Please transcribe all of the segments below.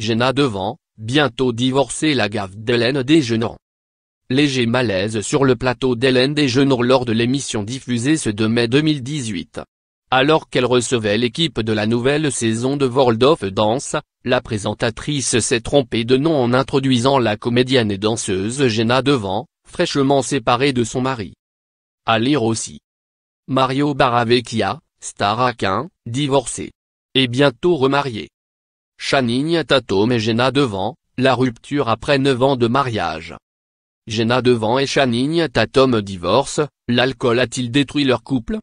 Jenna Dewan, bientôt divorcée, la gaffe d'Hélène Desjeune. Léger malaise sur le plateau d'Hélène Desjeune lors de l'émission diffusée ce 2 mai 2018. Alors qu'elle recevait l'équipe de la nouvelle saison de World of Dance, la présentatrice s'est trompée de nom en introduisant la comédienne et danseuse Jenna Dewan, fraîchement séparée de son mari. À lire aussi. Mario Baravecchia, star aquin, divorcé et bientôt remarié. Channing Tatum et Jenna Dewan, la rupture après 9 ans de mariage. Jenna Dewan et Channing Tatum divorcent, l'alcool a-t-il détruit leur couple?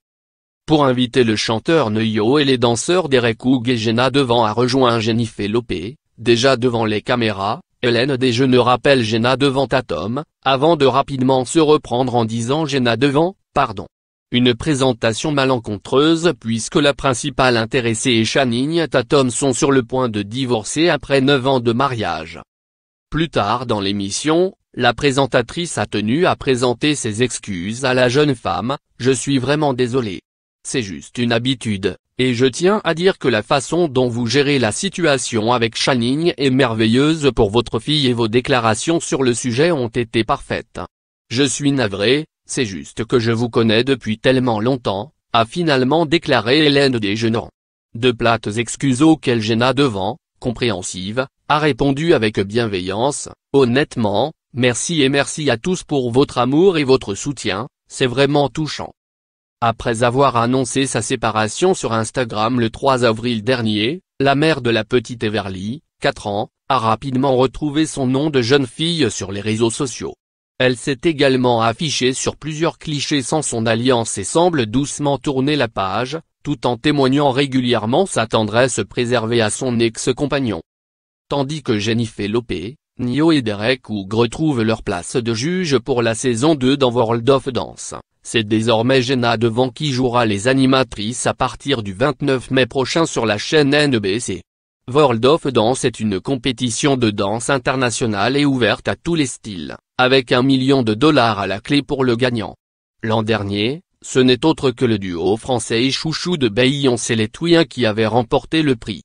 Pour inviter le chanteur Ne-Yo et les danseurs Derek Hough et Jenna Dewan a rejoint Jennifer Lopé, déjà devant les caméras, Hélène Desjeune rappelle Jenna Dewan Tatum, avant de rapidement se reprendre en disant Jenna Dewan, pardon. Une présentation malencontreuse puisque la principale intéressée et Channing Tatum sont sur le point de divorcer après 9 ans de mariage. Plus tard dans l'émission, la présentatrice a tenu à présenter ses excuses à la jeune femme, « Je suis vraiment désolée. C'est juste une habitude, et je tiens à dire que la façon dont vous gérez la situation avec Channing est merveilleuse pour votre fille et vos déclarations sur le sujet ont été parfaites. Je suis navrée. C'est juste que je vous connais depuis tellement longtemps », a finalement déclaré Hélène Desjeune. De plates excuses auxquelles Jenna Dewan, compréhensive, a répondu avec bienveillance, « Honnêtement, merci et merci à tous pour votre amour et votre soutien, c'est vraiment touchant. » Après avoir annoncé sa séparation sur Instagram le 3 avril dernier, la mère de la petite Everly, 4 ans, a rapidement retrouvé son nom de jeune fille sur les réseaux sociaux. Elle s'est également affichée sur plusieurs clichés sans son alliance et semble doucement tourner la page, tout en témoignant régulièrement sa tendresse préservée à son ex-compagnon. Tandis que Jennifer Lopé, Ne-Yo et Derek Hough retrouvent leur place de juge pour la saison 2 dans World of Dance, c'est désormais Jenna Dewan qui jouera les animatrices à partir du 29 mai prochain sur la chaîne NBC. World of Dance est une compétition de danse internationale et ouverte à tous les styles, avec $1 million à la clé pour le gagnant. L'an dernier, ce n'est autre que le duo français et chouchou de Beyoncé les Twins qui avait remporté le prix.